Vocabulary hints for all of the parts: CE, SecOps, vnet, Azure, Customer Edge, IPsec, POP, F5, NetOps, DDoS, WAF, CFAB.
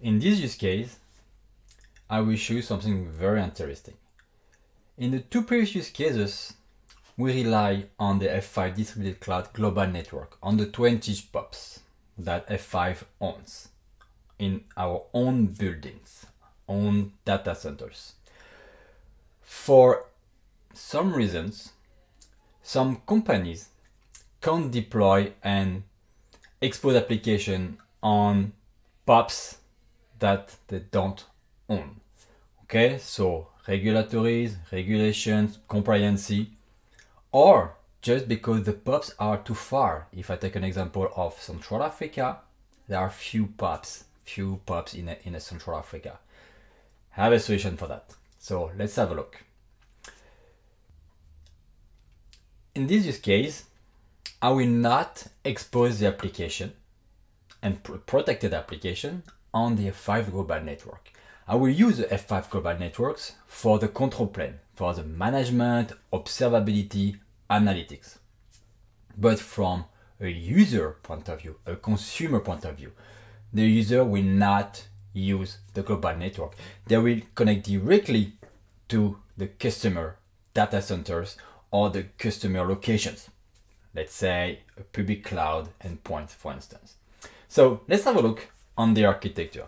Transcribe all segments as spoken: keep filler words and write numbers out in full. In this use case, I will show you something very interesting. In the two previous use cases, we rely on the F five distributed cloud global network, on the twenty P O Ps that F five owns in our own buildings, own data centers. For some reasons, some companies can't deploy and expose application on P O Ps that they don't own. Okay, so regulatories, regulations, compliancy, or just because the P O Ps are too far. If I take an example of Central Africa, there are few P O Ps, few P O Ps in a, in a Central Africa. I have a solution for that. So let's have a look. In this use case, I will not expose the application and pr protected application on the F five global network. I will use the F five global networks for the control plane, for the management, observability, analytics. But from a user point of view, a consumer point of view, the user will not use the global network. They will connect directly to the customer data centers or the customer locations. Let's say a public cloud endpoint, for instance. So let's have a look on the architecture.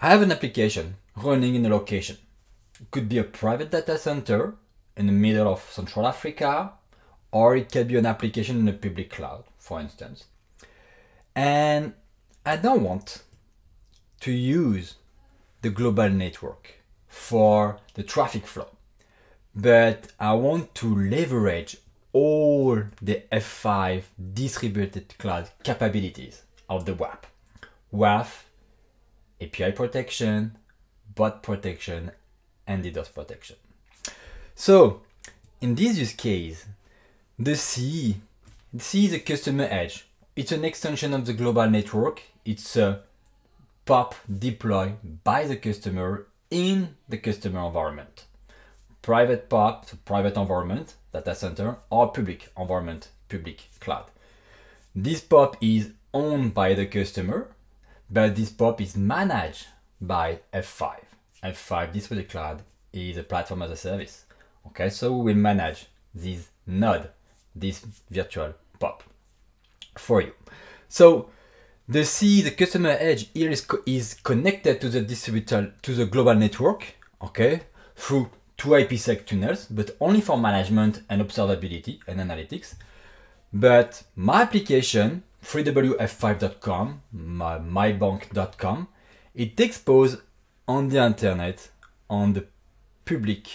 I have an application running in a location. It could be a private data center in the middle of Central Africa, or it could be an application in a public cloud, for instance. And I don't want to use the global network for the traffic flow, but I want to leverage all the F five distributed cloud capabilities of the W A F. W A F, A P I protection, bot protection, and DDoS protection. So in this use case, the C E, the C E is a customer edge. It's an extension of the global network. It's a P O P deployed by the customer in the customer environment. Private P O P, so private environment, data center, or public environment, public cloud. This P O P is owned by the customer, but this P O P is managed by F five. F five distributed cloud is a platform as a service. Okay, so we will manage this node, this virtual P O P for you. So the C, the customer edge here is, co is connected to the distributor, to the global network, okay, through two IPsec tunnels, but only for management and observability and analytics. But my application, free w f five dot com, my, my bank dot com, it exposes on the internet on the public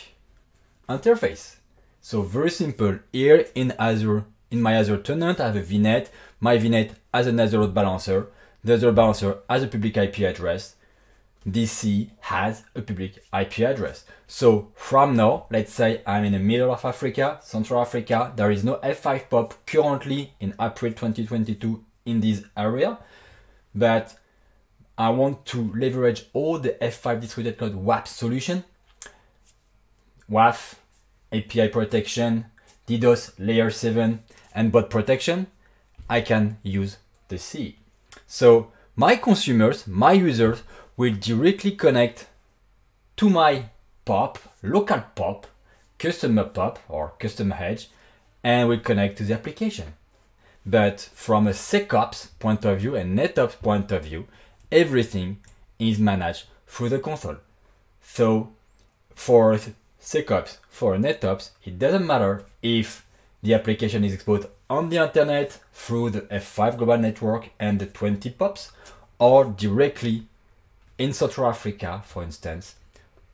interface. So very simple. Here in Azure, in my Azure tenant, I have a vnet. My vnet has an Azure load balancer. The Azure balancer has a public I P address. D C has a public I P address. So from now, let's say I'm in the middle of Africa, Central Africa, there is no F five P O P currently in April twenty twenty-two in this area, but I want to leverage all the F five distributed cloud W A F solution, W A F, A P I protection, DDoS layer seven, and bot protection. I can use the C E. So my consumers, my users, will directly connect to my P O P, local P O P, customer P O P or customer edge, and will connect to the application. But from a SecOps point of view and NetOps point of view, everything is managed through the console. So for SecOps, for NetOps, it doesn't matter if the application is exposed on the internet through the F five global network and the twenty P O Ps, or directly in Central Africa, for instance,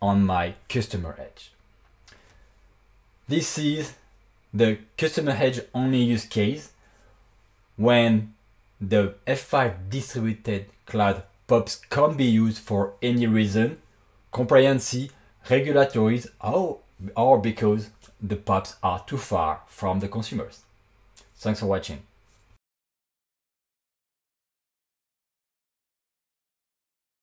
on my customer edge. This is the customer edge only use case when the F five distributed cloud P O Ps can be used for any reason, compliancy, regulatories, or, or because the P O Ps are too far from the consumers. Thanks for watching.